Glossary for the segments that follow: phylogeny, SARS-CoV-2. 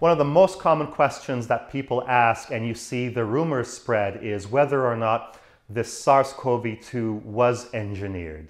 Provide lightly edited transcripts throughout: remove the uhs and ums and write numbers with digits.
One of the most common questions that people ask, and you see the rumors spread, is whether or not this SARS-CoV-2 was engineered.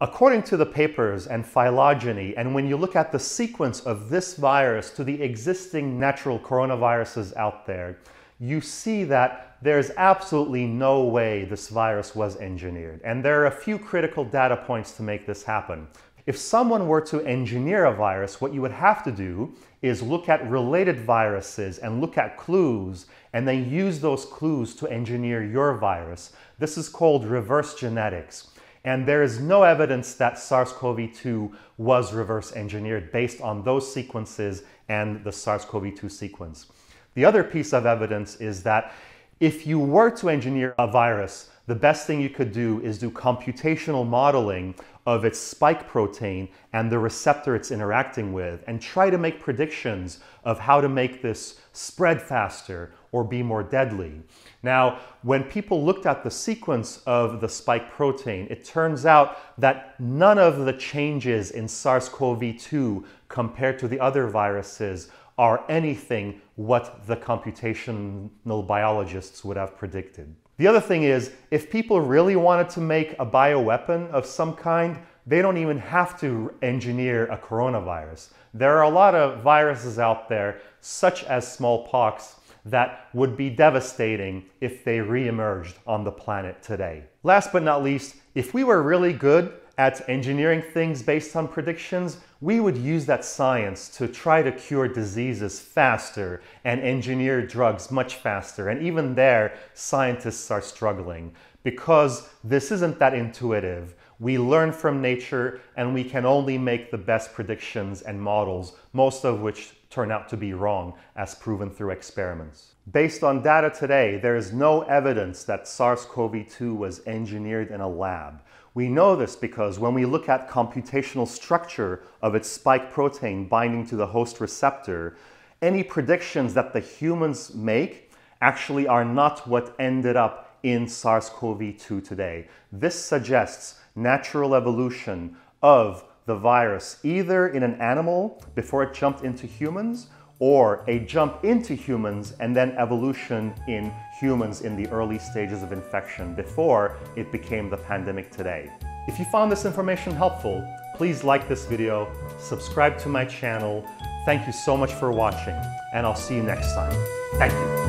According to the papers and phylogeny, and when you look at the sequence of this virus to the existing natural coronaviruses out there, you see that there's absolutely no way this virus was engineered. And there are a few critical data points to make this happen. If someone were to engineer a virus, what you would have to do is look at related viruses and look at clues, and then use those clues to engineer your virus. This is called reverse genetics. And there is no evidence that SARS-CoV-2 was reverse engineered based on those sequences and the SARS-CoV-2 sequence. The other piece of evidence is that if you were to engineer a virus, the best thing you could do is do computational modeling of its spike protein and the receptor it's interacting with, and try to make predictions of how to make this spread faster or be more deadly. Now, when people looked at the sequence of the spike protein, it turns out that none of the changes in SARS-CoV-2 compared to the other viruses are anything what the computational biologists would have predicted. The other thing is, if people really wanted to make a bioweapon of some kind, they don't even have to engineer a coronavirus. There are a lot of viruses out there, such as smallpox, that would be devastating if they reemerged on the planet today. Last but not least, if we were really good at engineering things based on predictions, we would use that science to try to cure diseases faster and engineer drugs much faster. And even there, scientists are struggling because this isn't that intuitive. We learn from nature and we can only make the best predictions and models, most of which turn out to be wrong, as proven through experiments. Based on data today, there is no evidence that SARS-CoV-2 was engineered in a lab. We know this because when we look at computational structure of its spike protein binding to the host receptor, any predictions that the humans make actually are not what ended up in SARS-CoV-2 today. This suggests natural evolution of the virus, either in an animal before it jumped into humans, or a jump into humans and then evolution in humans in the early stages of infection before it became the pandemic today. If you found this information helpful, please like this video, subscribe to my channel. Thank you so much for watching, and I'll see you next time. Thank you.